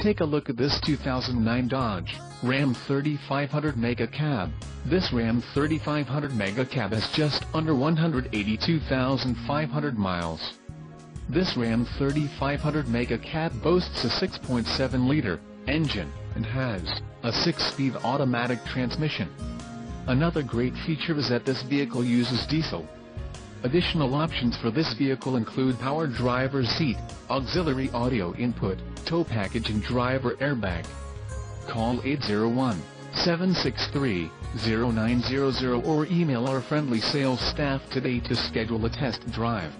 Take a look at this 2009 Dodge Ram 3500 Mega Cab. This Ram 3500 Mega Cab has just under 182,500 miles. This Ram 3500 Mega Cab boasts a 6.7-liter engine and has a 6-speed automatic transmission. Another great feature is that this vehicle uses diesel. Additional options for this vehicle include power driver's seat, auxiliary audio input, tow package and driver airbag. Call 801-763-0900 or email our friendly sales staff today to schedule a test drive.